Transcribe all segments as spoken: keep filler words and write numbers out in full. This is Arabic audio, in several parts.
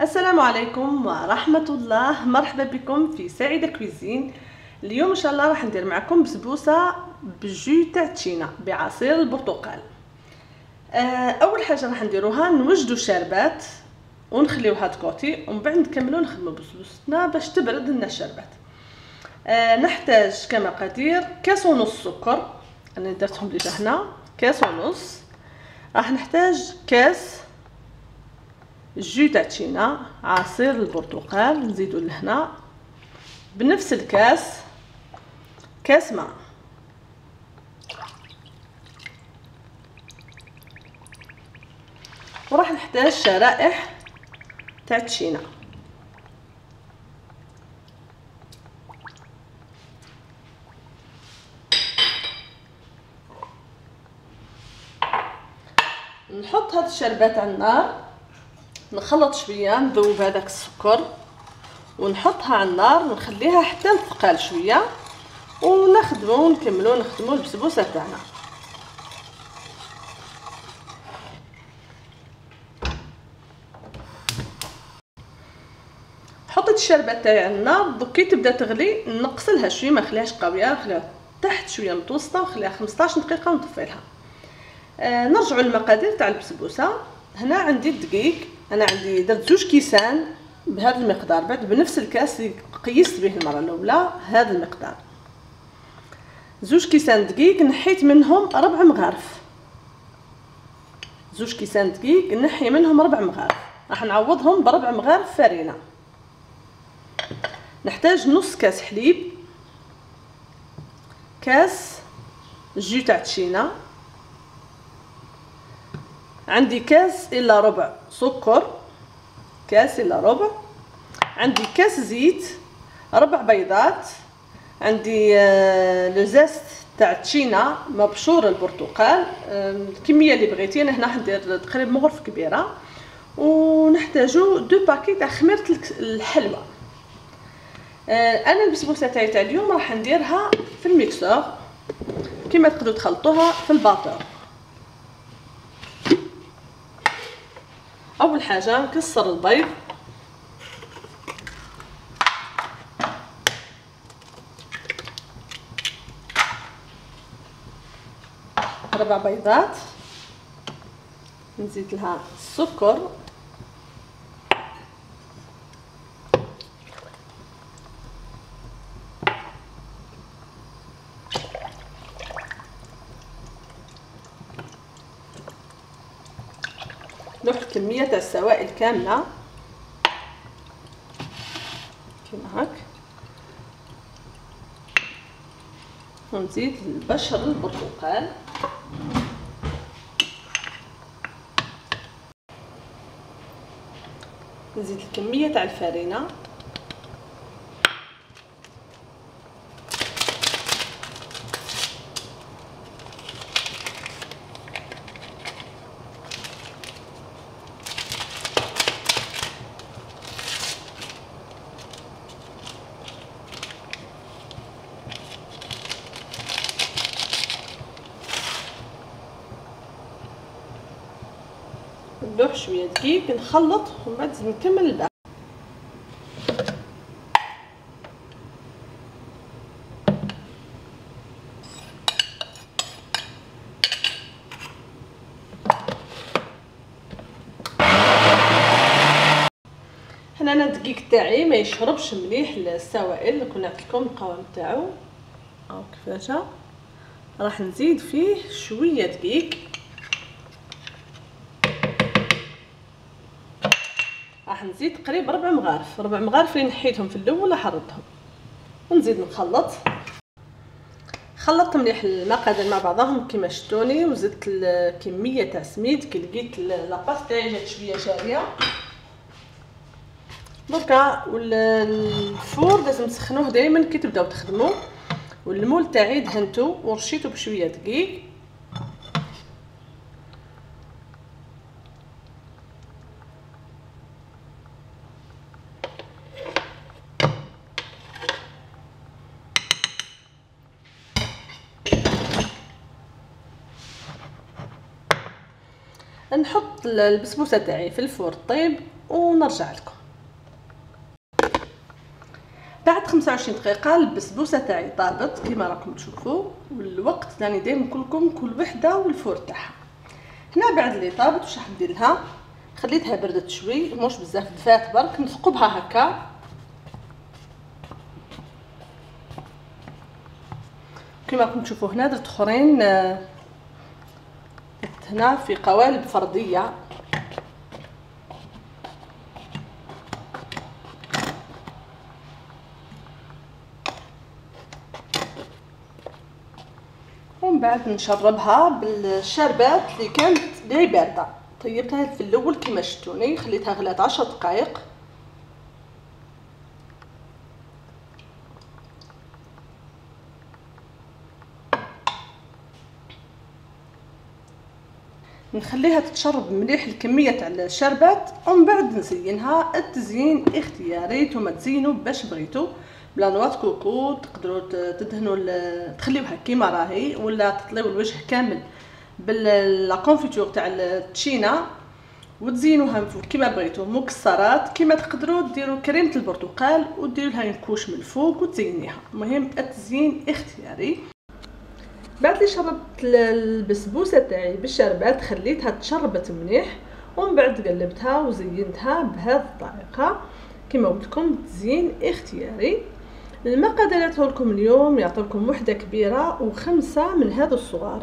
السلام عليكم ورحمة الله. مرحبا بكم في سعيدة كويزين. اليوم ان شاء الله راح ندير معكم بسبوسة بجو تاع تشينا بعصير البرتقال. اول حاجة راح نديروها نوجدو الشربات ونخليوها تكوتي ومن بعد نكملو نخدمو بسبوستنا باش تبرد لنا الشربات. نحتاج كمقادير كاس ونص سكر، انا درتهم ديجا هنا كاس ونص. راح نحتاج كاس جو تاع تشينا عصير البرتقال، نزيدو لهنا بنفس الكاس كاس ماء. وراح نحتاج شرائح تاع تشينا، نحط هاد الشربات على النار، نخلط شويه، نذوب هذاك السكر ونحطها على النار ونخليها حتى تثقل شويه ونخدمو ونكملو نخدمو البسبوسه تاعنا. حطيت الشربات تاعي على النار، دوكي تبدا تغلي نقصلها شويه، ما نخليهاش قويه، نخليها تحت شويه متوسطه ونخليها خمسطاش دقيقه ونطفي لها. آه نرجعوا للمقادير تاع البسبوسه. هنا عندي الدقيق، انا عندي درت زوج كيسان بهذا المقدار، بعد بنفس الكاس اللي قيست به المره الاولى هذا المقدار. زوج كيسان دقيق نحيت منهم ربع مغارف، زوج كيسان دقيق نحي منهم ربع مغارف، راح نعوضهم بربع مغارف فرينه. نحتاج نص كاس حليب، كاس جو تاع تشينا، عندي كاس الا ربع سكر، كاس الا ربع، عندي كاس زيت، ربع بيضات، عندي لو زيست تاع تشينا مبشور البرتقال، الكميه اللي بغيتي، انا هنا حندير تقريبا مغرف كبيره. ونحتاجو دو باكي تاع خميره الحلوى. انا البسبوسه تاعي تاع اليوم راح نديرها في الميكسور، كما تقدروا تخلطوها في الباطور. اول حاجه نكسر البيض، ربع بيضات، نزيد لها السكر، نحط كميه تاع السوائل كامله كيما هاك، ونزيد البشر البرتقال. نزيد الكميه تاع الفرينه، نلوح شويه دقيق، نخلط ومن بعد نكمل الباقي. هنا انا الدقيق تاعي ما يشربش مليح السوائل اللي كنا عطيتكم القوام تاعو، او كيفاش راح نزيد فيه شويه دقيق. راح نزيد قريب ربع مغارف، ربع مغارف اللي نحيتهم في الاول حرضتهم، ونزيد نخلط. خلطت مليح المقادير مع بعضهم كما شفتوني، وزدت الكميه تاع سميد كي لقيت لاباس تاعي جات شويه جاريه. دركا الفور لازم تسخنوه دائما كي تبداو تخدموا. والمول تاعي دهنتو ورشيتو بشويه دقيق، نحط البسبوسه تاعي في الفرن طيب ونرجع لكم. بعد خمسة وعشرين دقيقه البسبوسه تاعي طابت كما راكم تشوفوا، والوقت راني دايما نقول لكم كل وحده والفور تاعها. هنا بعد اللي طابت واش راح ندير لها، خليتها بردت شوي موش بزاف، دفات برك، نثقبها هكا كما راكم تشوفوا. هنا درت اخرين هنا في قوالب فرديه، ومن بعد نشربها بالشربات اللي كانت لي بارده. طيبتها في الاول كما شفتوني، خليتها غلات عشر دقائق. نخليها تتشرب مليح الكميه تاع الشربات، ومن بعد نزينها. التزيين اختياري، نتوما تزينوا باش بغيتو، بلا نواة كوكو تقدروا تدهنوا تخليوها كيما راهي، ولا تطليو الوجه كامل باللاكونفيتور تاع التشينا وتزينوها كيما بغيتو، مكسرات كيما تقدروا، ديروا كريمه البرتقال وديروا لها نكوش من الفوق وتزينيها. المهم التزيين اختياري. بعد لي شربت البسبوسه تاعي بالشربات، خليتها تشربت مليح، ومن بعد قلبتها وزينتها بهذه الطريقه كما قلت لكم، تزيين اختياري. المقادير لكم اليوم يعطيكم وحده كبيره وخمسه من هذا الصغار.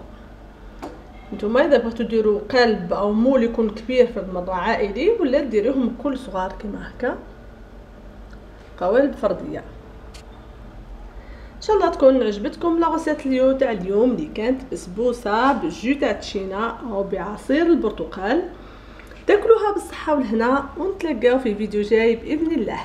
نتوما اذا بغيتوا ديروا قلب او مول يكون كبير في المره عائلي، ولا ديروهم كل صغار كما هكا قوالب فرديه. ان شاء الله تكون عجبتكم لا غوسيت اليو تاع اليوم اللي كانت بسبوسه بالجو تاع التشينا او بعصير البرتقال. تاكلوها بالصحه والهنا، ونتلاقاو في فيديو جاي باذن الله.